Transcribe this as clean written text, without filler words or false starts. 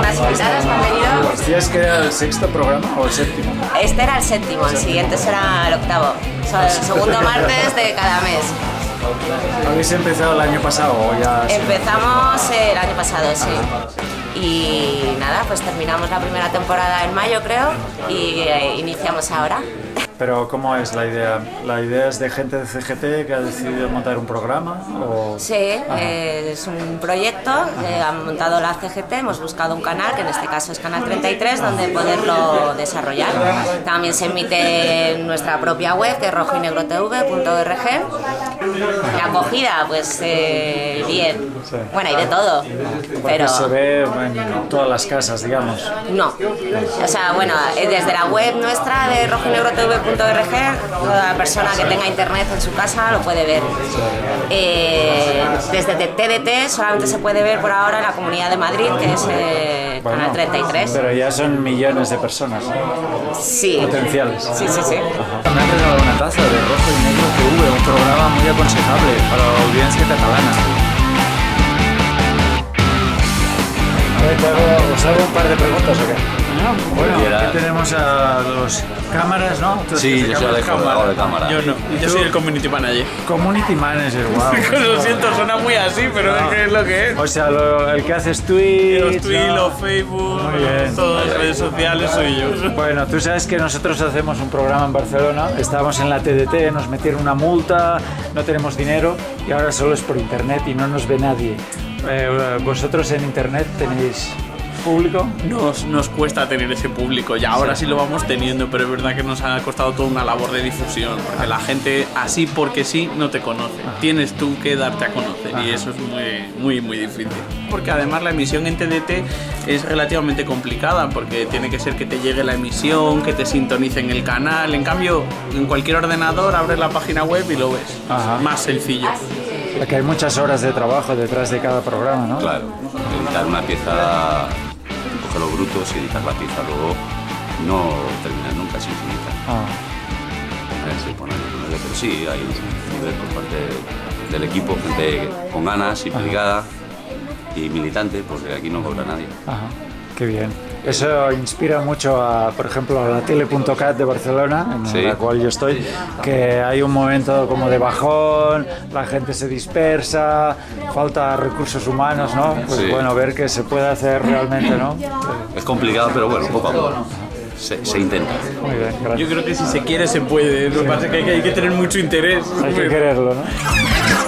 personas invitadas que han venido. ¿Decías que era el sexto programa o el séptimo? Este era el séptimo, el siguiente será el octavo. O sea, el segundo martes de cada mes. ¿Habéis empezado el año pasado o ya...? Empezamos el año pasado, sí. Y nada, pues terminamos la primera temporada en mayo, creo, y iniciamos ahora. Pero ¿cómo es la idea? ¿La idea es de gente de CGT que ha decidido montar un programa? O... Sí, es un proyecto que han montado la CGT, hemos buscado un canal, que en este caso es Canal 33, donde poderlo desarrollar. También se emite en nuestra propia web, que es rojinegrotv.org. La acogida, pues bien. Sí. Bueno, hay de todo. Pero... ¿Se ve en todas las casas, digamos? No. O sea, bueno, desde la web nuestra de rojinegrotv.org, toda persona que tenga internet en su casa lo puede ver. Desde TDT solamente se puede ver por ahora en la Comunidad de Madrid, que es Canal 33. Pero ya son millones de personas, ¿no? Sí. Potenciales. Sí, sí, sí. Me han regalado una taza de Rojo y Negro TV, un programa muy aconsejable para la audiencia catalana. ¿Os hago un par de preguntas o qué? No, bueno, aquí tenemos a los cámaras, ¿no? Entonces, sí, yo soy el de cámara. Yo no, yo soy el community manager. Community manager, guau. Wow, lo siento, suena muy así, pero no. Es que es lo que es. O sea, el que haces tweets... Los tweets, ¿no? Los Facebook, todas las redes sociales soy yo. Bueno, tú sabes que nosotros hacemos un programa en Barcelona, estábamos en la TDT, nos metieron una multa, no tenemos dinero y ahora solo es por internet y no nos ve nadie. ¿Vosotros en internet tenéis público? Nos cuesta tener ese público y ahora sí lo vamos teniendo, pero es verdad que nos ha costado toda una labor de difusión, porque la gente así porque sí no te conoce. Tienes tú que darte a conocer y eso es muy difícil. Porque además la emisión en TDT es relativamente complicada, porque tiene que ser que te llegue la emisión, que te sintonicen el canal. En cambio, en cualquier ordenador abres la página web y lo ves. Más sencillo. Porque hay muchas horas de trabajo detrás de cada programa, ¿no? Claro, editar una pieza, coger los brutos y editar la pieza, luego no terminar nunca, es infinita. Ponerse, ponerse, pero sí, hay un nivel por parte del equipo, gente con ganas, implicada y militante, porque aquí no cobra nadie. Qué bien. Eso inspira mucho a, por ejemplo, a la Tele.cat de Barcelona, en la cual yo estoy, que hay un momento como de bajón, la gente se dispersa, falta recursos humanos, ¿no? Pues bueno, ver que se puede hacer realmente, ¿no? Es complicado, pero bueno, poco a poco. Se intenta. Muy bien, gracias. Yo creo que si se quiere, se puede. Lo que pasa es que hay que tener mucho interés. Hay que quererlo, ¿no?